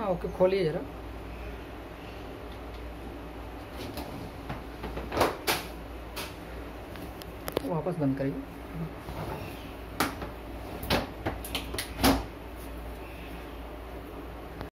हाँ ओके खोलिए जरा। वापस बंद करिए।